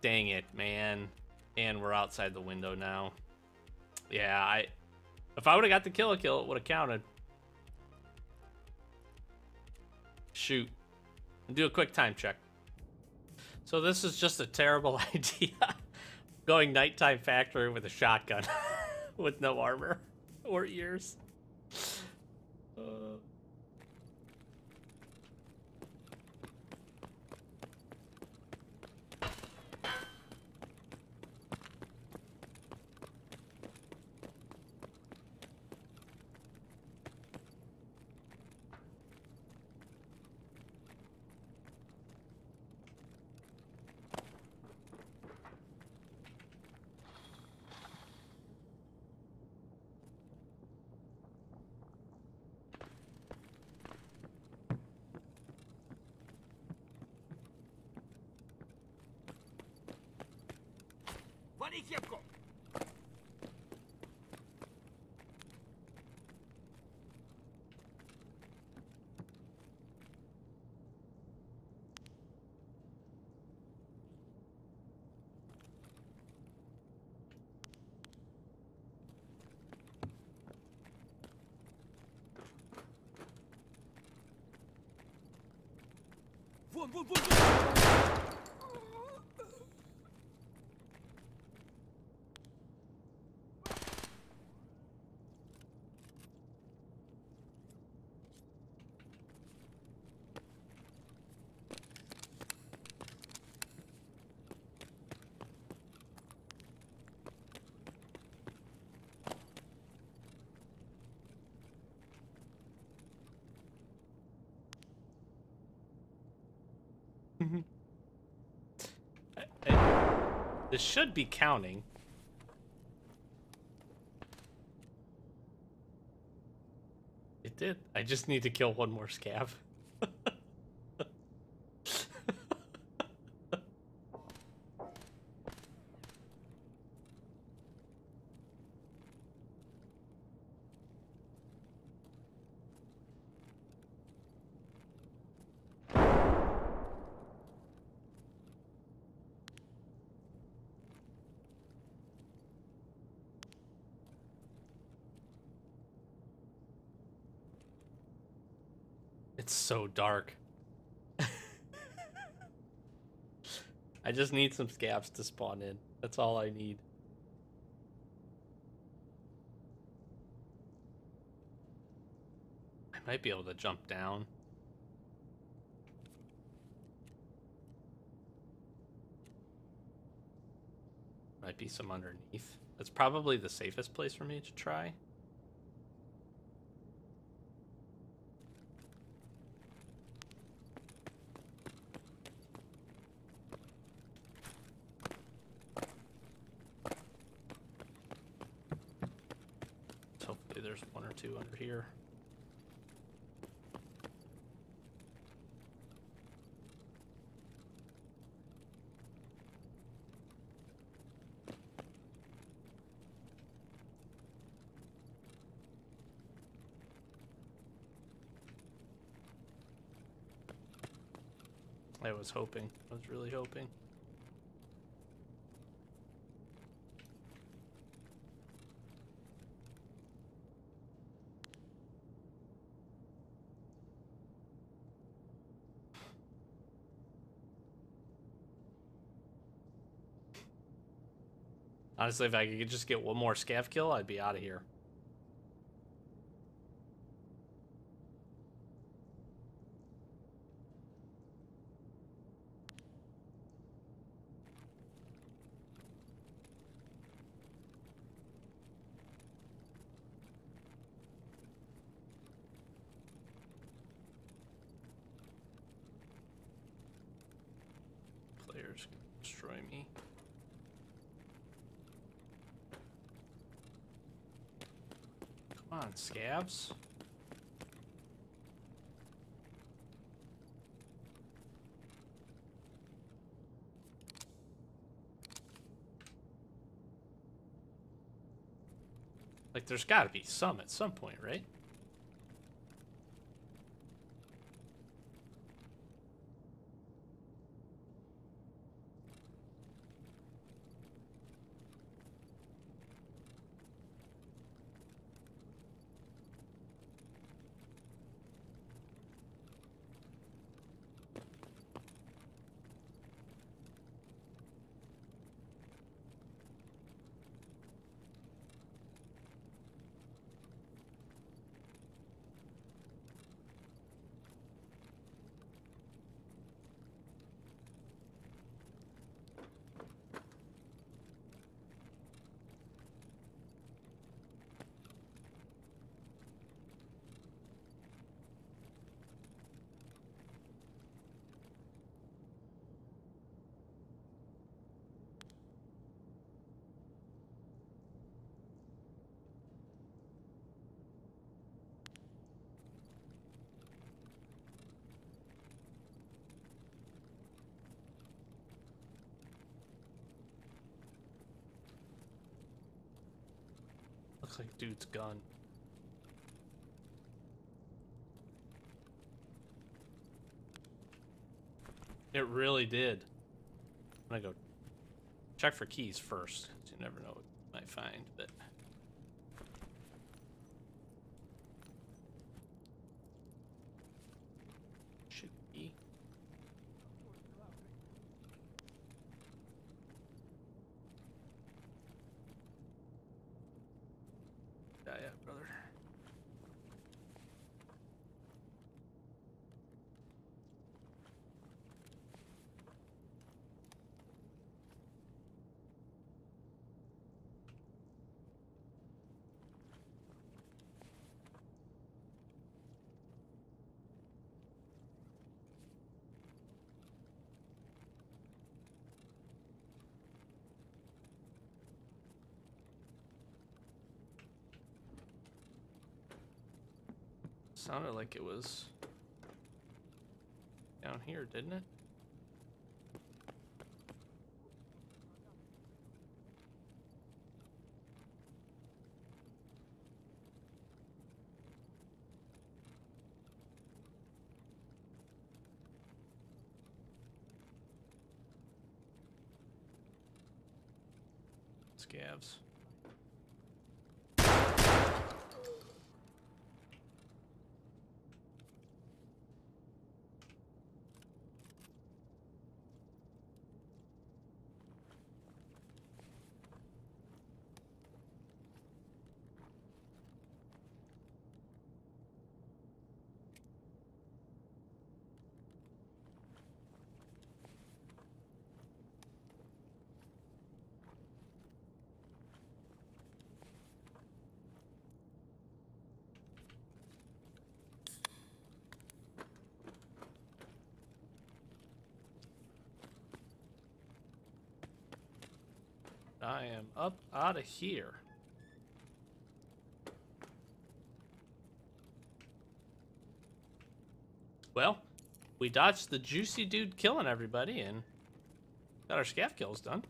Dang it, man. And we're outside the window now. Yeah, if I would have got the Killa kill, it would have counted. Shoot. And do a quick time check. So this is just a terrible idea. Going nighttime factory with a shotgun with no armor or ears. This should be counting. It did. I just need to kill one more scav. It's so dark. I just need some scabs to spawn in. That's all I need. I might be able to jump down. Might be some underneath. That's probably the safest place for me to try. Here. I was hoping. I was really hoping. Honestly, if I could just get one more scav kill, I'd be out of here. just gonna destroy me. Come on, scabs. Like, there's gotta be some at some point, right? Looks like dude's gone. It really did. I'm gonna go check for keys first, because you never know what you might find, but should be. Yeah, brother. Sounded like it was down here, didn't it? Scavs. I am up out of here. Well, we dodged the juicy dude killing everybody and got our scav kills done.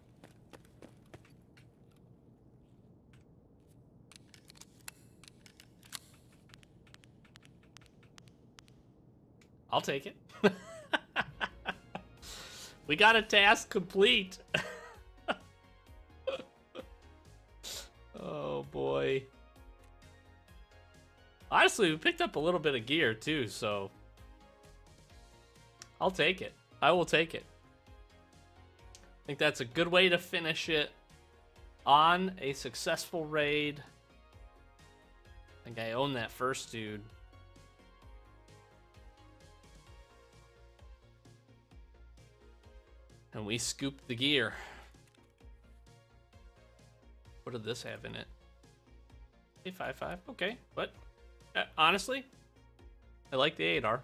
I'll take it. We got a task complete. Boy, honestly, we picked up a little bit of gear too, so I'll take it. I will take it. I think that's a good way to finish it on a successful raid. I think I own that first dude. And we scooped the gear. What did this have in it? 855, okay, but honestly, I like the ADAR.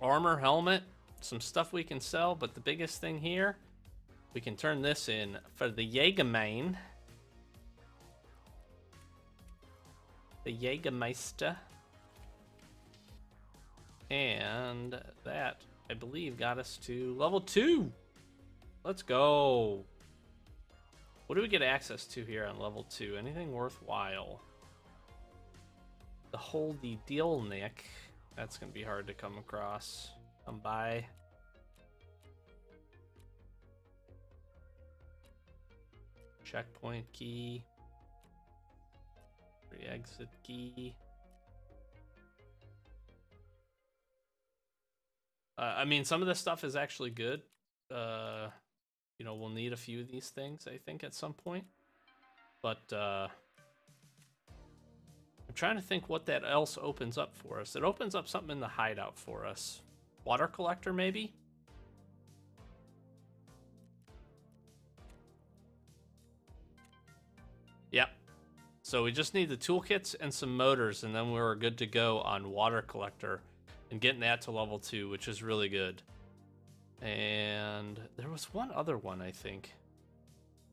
Armor, helmet, some stuff we can sell, but the biggest thing here, we can turn this in for the Jägermeister. The Jägermeister. And that, I believe, got us to level 2. Let's go. What do we get access to here on level 2? Anything worthwhile? The Holdy Deal Nick. That's going to be hard to come across. Come by. Checkpoint key. Re-exit key. I mean, some of this stuff is actually good. You know, we'll need a few of these things, I think, at some point. But I'm trying to think what that else opens up for us. It opens up something in the hideout for us. Water collector, maybe? Yep. So we just need the toolkits and some motors, and then we're good to go on water collector. And getting that to level 2, which is really good. And there was one other one, I think.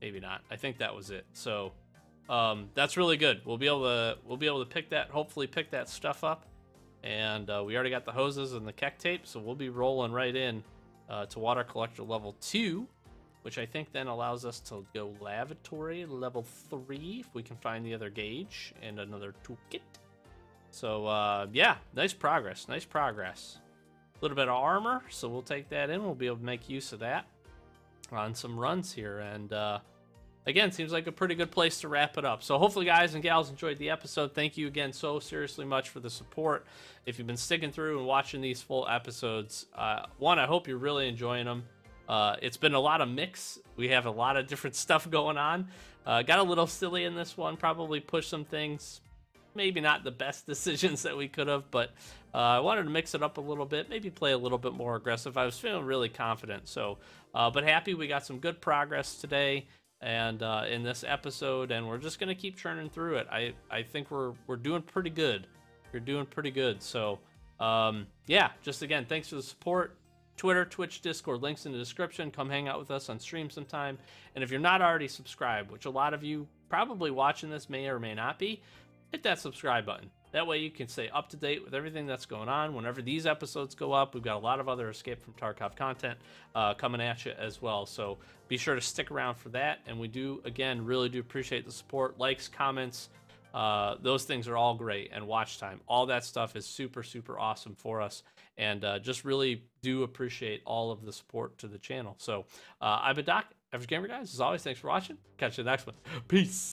Maybe not. I think that was it. So that's really good. We'll be able to pick that. Hopefully, pick that stuff up. And we already got the hoses and the keck tape, so we'll be rolling right in to water collector level 2, which I think then allows us to go lavatory level 3 if we can find the other gauge and another toolkit. So, yeah, nice progress, nice progress. A little bit of armor, so we'll take that in. We'll be able to make use of that on some runs here. And, again, seems like a pretty good place to wrap it up. So hopefully, guys and gals, enjoyed the episode. Thank you again so seriously much for the support. If you've been sticking through and watching these full episodes, one, I hope you're really enjoying them. It's been a lot of mix. We have a lot of different stuff going on. Got a little silly in this one, probably pushed some things. Maybe not the best decisions that we could have, but I wanted to mix it up a little bit, maybe play a little bit more aggressive. I was feeling really confident, so but happy we got some good progress today and in this episode, and we're just going to keep churning through it. I think we're doing pretty good. We're doing pretty good. So, yeah, just again, thanks for the support. Twitter, Twitch, Discord, links in the description. Come hang out with us on stream sometime. And if you're not already subscribed, which a lot of you probably watching this may or may not be, hit that subscribe button. That way you can stay up to date with everything that's going on. Whenever these episodes go up, we've got a lot of other Escape from Tarkov content coming at you as well. So be sure to stick around for that. And we do, again, really do appreciate the support. Likes, comments, those things are all great. And watch time, all that stuff is super, super awesome for us. And just really do appreciate all of the support to the channel. So I've been Doc, Average Gamer Guys. As always, thanks for watching. Catch you next one. Peace.